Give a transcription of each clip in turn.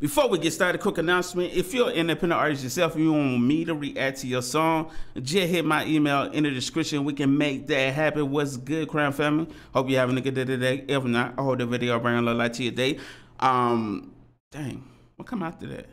Before we get started, quick announcement. If you're an independent artist yourself and you want me to react to your song, just hit my email in the description. We can make that happen. What's good, Crown Family? Hope you're having a good day today. If not, I hope the video brings a little light to your day. Dang, what come after that?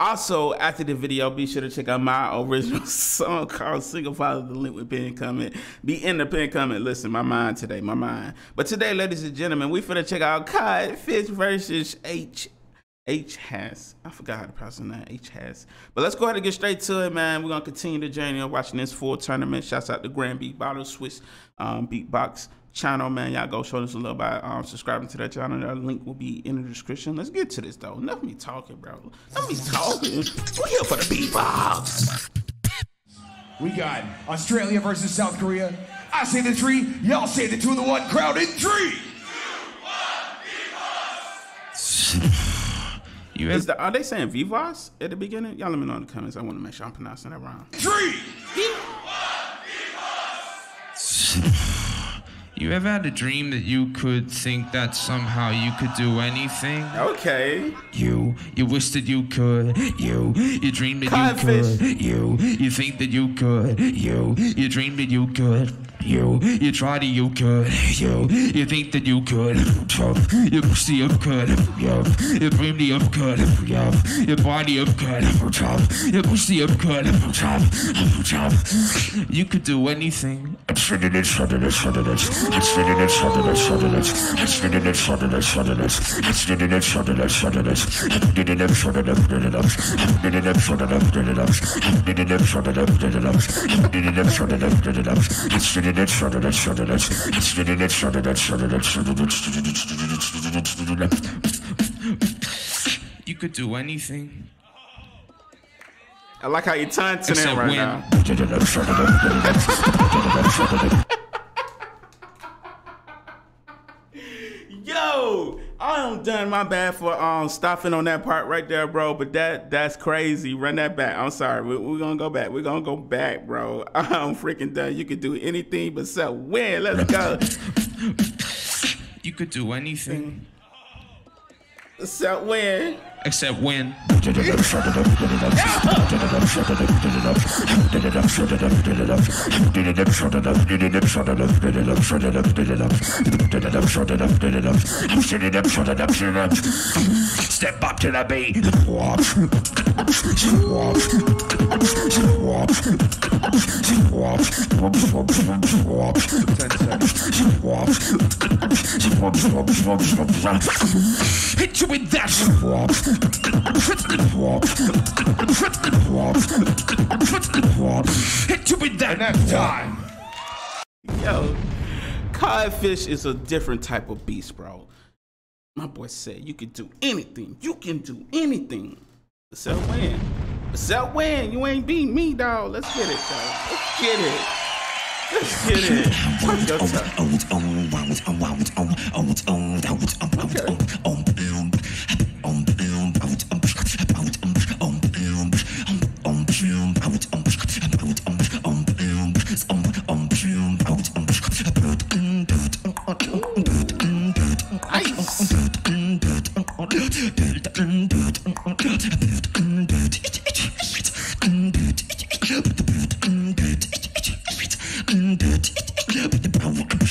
Also, after the video, be sure to check out my original song called Single Father. The link with pinned comment. Be in the pinned comment. Listen, my mind today, my mind. But today, ladies and gentlemen, we finna check out Codfish versus H-HAS. I forgot how to pronounce that, H-HAS. But let's go ahead and get straight to it, man. We're gonna continue the journey of watching this full tournament. Shouts out to Grand Beatbottle, Swissbeatbox channel, man. Y'all go show us a little by subscribing to that channel. That link will be in the description. Let's get to this though. Enough of me talking, bro. Let me talking. We're here for the beatbox. We got Australia versus South Korea. I say the three, y'all say the two, the one. Crowd in 3, 2, 1, beatbox. Are they saying Vivas at the beginning? Y'all let me know in the comments. I want to make sure I'm pronouncing that wrong. 3, 2, 1, beatbox. You ever had a dream that you could think that somehow you could do anything? Okay. You wish that you could. You dream that Codfish. You could. You think that you could. You dream that you could. You try that you could. You think that you could. You see you could. You dream that you could. You body you could. You see you could. You could do anything. You could do anything. I like how you're taunting him right now. Yo, I'm done. My bad for stopping on that part right there, bro. But that's crazy. Run that back. I'm sorry. We're gonna go back. We're gonna go back, bro. I'm freaking done. You could do anything but self win. Let's go. You could do anything. Except win. Except win. Step up to the beat. Hit you with that. Hit you with that next time. Yo, Codfish is a different type of beast, bro. My boy said you can do anything. You can do anything. Except win. Except win. You ain't beat me, dog. Let's get it, dog. Let's get it. Let's get it.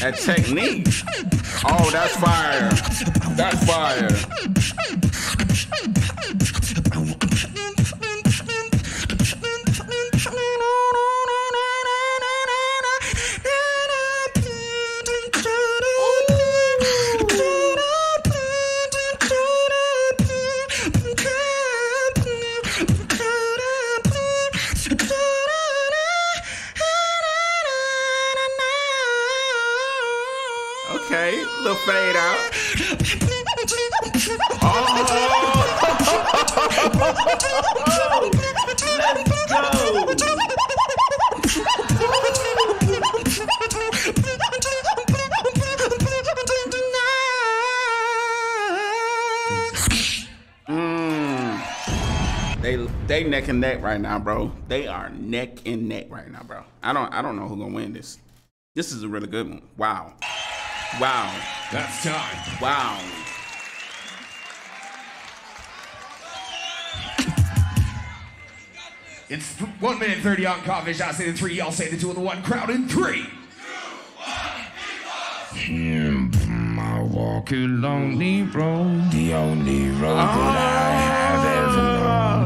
That technique. Oh, that's fire. That's fire. Okay, little fade out. Oh. Let's go. They neck and neck right now, bro. They are neck and neck right now, bro. I don't know who's gonna win this. This is a really good one. Wow. Wow. That's time. Wow. It's 1 minute 30 on Codfish. I say the three, y'all say the two and the one. Crowd in 3, 2, 1, because I walk a lonely road, the only road that I have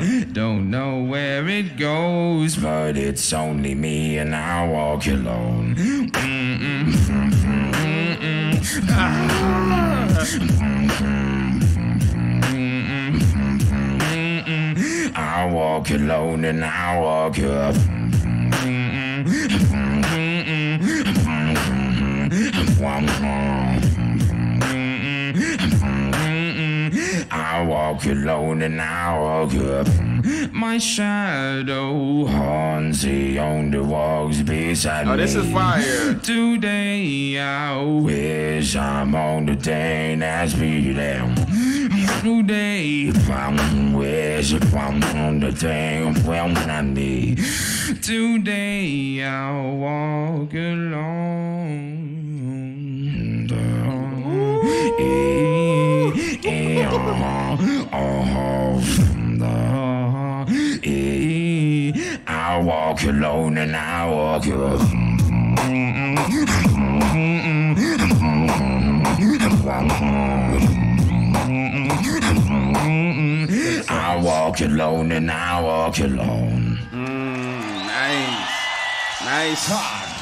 ever known. Don't know where it goes, but it's only me and I walk alone. I walk alone and I walk up. I walk alone and I walk up. My shadow haunts the only walks beside me. Oh, this is fire. Today I wish I'm on the day that's me down. Today I wish I'm on the day when I need. Today I walk alone. I walk alone and I walk alone. I walk alone and I walk alone. Nice.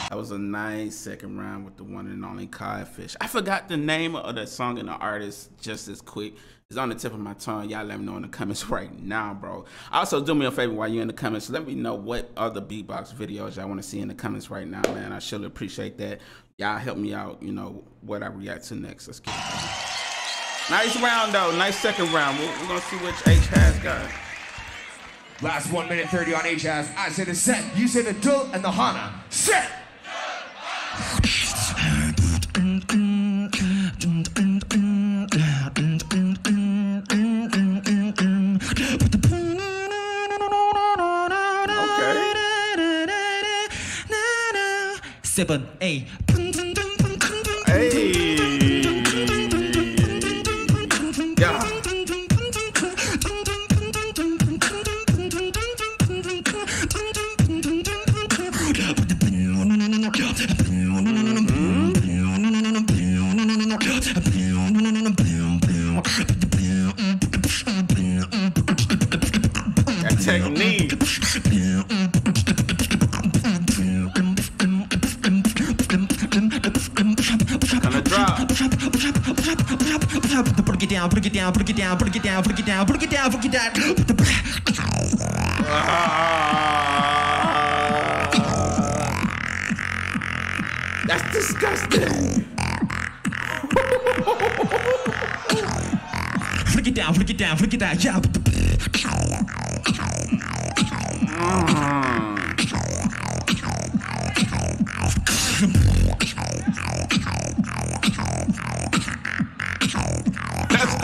That was a nice second round with the one and only Codfish. I forgot the name of the song and the artist just as quick. It's on the tip of my tongue. Y'all let me know in the comments right now, bro. Also, do me a favor while you're in the comments. Let me know what other beatbox videos y'all want to see in the comments right now, man. I surely appreciate that. Y'all help me out, you know, what I react to next. Let's get it. Nice round, though. Nice second round. We're going to see which H-HAS got. Last 1 minute 30 on H-HAS. I say the set, you say the dull and the hana. Set! Okay. 7, 8. Hey. Break it down. That's disgusting.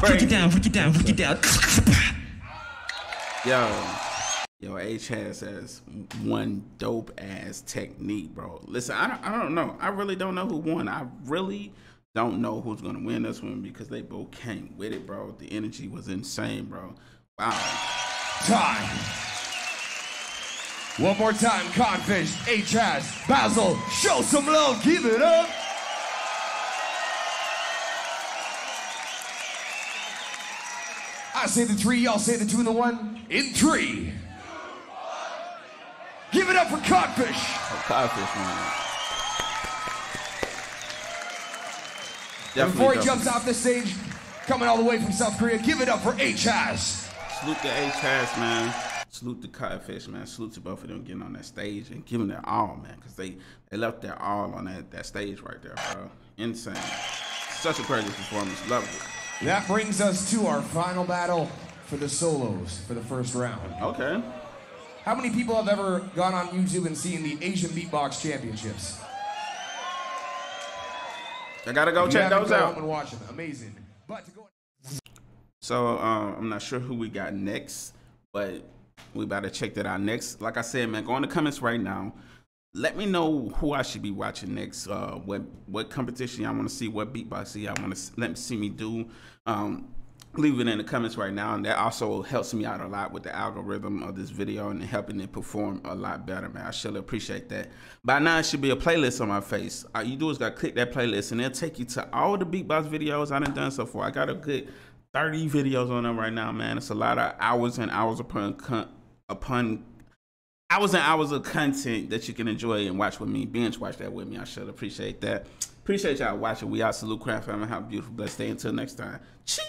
Break it down. Yeah. Break it down. Yo, H-HAS has one dope ass technique, bro. Listen, I don't know. I really don't know who won. I really don't know who's gonna win this one because they both came with it, bro. The energy was insane, bro. Wow. Time. One more time, Codfish, H-HAS, Basil, show some love, give it up. I say the three, y'all say the two and the one. In 3, 2, 1. Give it up for Codfish. Oh, Codfish, man. And before he jumps off the stage, coming all the way from South Korea, give it up for H-HAS. Salute to H-HAS, man. Salute to Codfish, man. Salute to both of them getting on that stage and giving their all, man, because they left their all on that stage right there, bro. Insane. Such a crazy performance. Love it. That brings us to our final battle for the solos for the first round. Okay. How many people have ever gone on YouTube and seen the Asian Beatbox Championships? I gotta go check those out. And watch them. Amazing. But to go. So I'm not sure who we got next, but we about to check that out next. Like I said, man, go in the comments right now. Let me know who I should be watching next. What competition y'all want to see? What beatbox y'all want to see me do? leave it in the comments right now, and that also helps me out a lot with the algorithm of this video and helping it perform a lot better, man. I surely appreciate that. By now, it should be a playlist on my face. All you do is gotta click that playlist, and it'll take you to all the beatbox videos I done so far. I got a good 30 videos on them right now, man. It's a lot of hours and hours upon hours and hours of content that you can enjoy and watch with me, binge watch that with me. I surely appreciate that. Appreciate y'all watching. We out. Salute Crown Family. Have a beautiful, blessed day. Until next time. Cheers.